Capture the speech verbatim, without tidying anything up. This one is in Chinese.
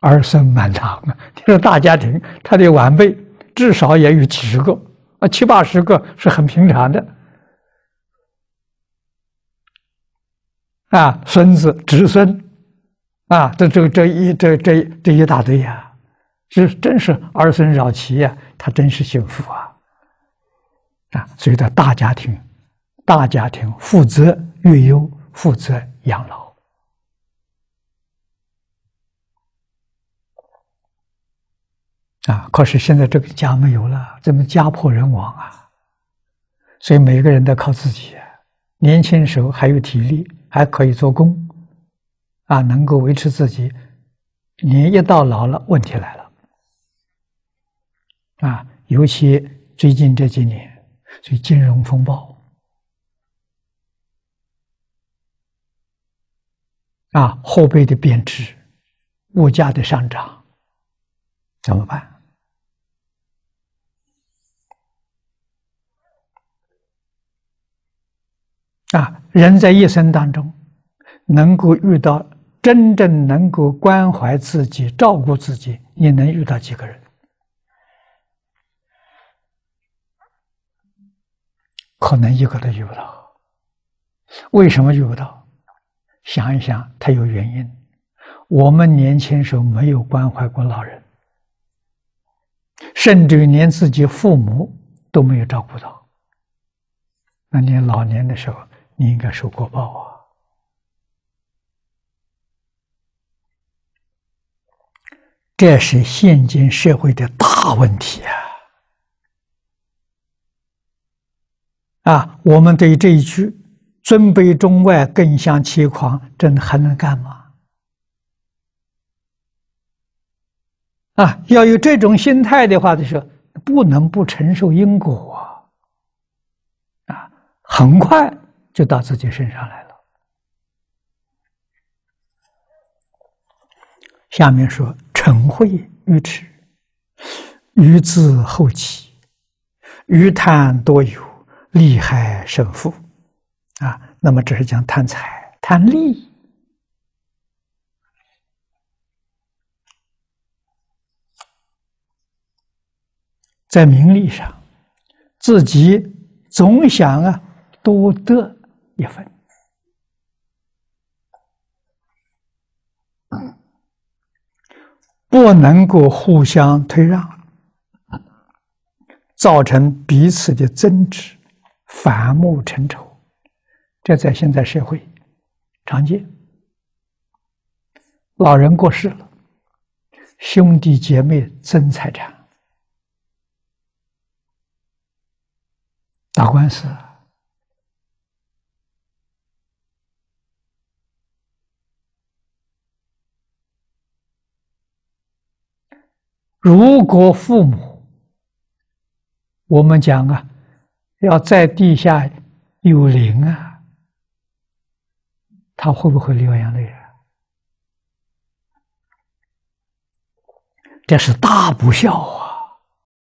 儿孙满堂啊！这种大家庭，他的晚辈至少也有几十个啊，七八十个是很平常的啊。孙子、侄孙啊，这这这一这这这一大堆呀、啊，这真是儿孙绕膝呀、啊，他真是幸福啊！啊，所以在大家庭，大家庭负责育幼，负责养老。 啊！可是现在这个家没有了，怎么家破人亡啊？所以每个人都靠自己。年轻时候还有体力，还可以做工，啊，能够维持自己。你一到老了，问题来了。啊，尤其最近这几年，所以金融风暴，啊，货币的贬值，物价的上涨，怎么办？ 啊，人在一生当中，能够遇到真正能够关怀自己、照顾自己，你能遇到几个人？可能一个都遇不到。为什么遇不到？想一想，它有原因。我们年轻时候没有关怀过老人，甚至于连自己父母都没有照顾到。那你老年的时候。 你应该受过报啊！这是现今社会的大问题啊！啊，我们对这一句“尊卑中外，更相其狂”，真的还能干吗？啊，要有这种心态的话，就是不能不承受因果啊！啊，很快。 就到自己身上来了。下面说：嗔恚愚痴，愚自后起，愚贪多有，利害甚复。啊，那么这是讲贪财、贪利。在名利上，自己总想啊多得。 一分，不能够互相推让，造成彼此的争执、反目成仇，这在现在社会常见。老人过世了，兄弟姐妹争财产，打官司。 如果父母，我们讲啊，要在地下有灵啊，他会不会流眼泪啊？这是大不孝啊！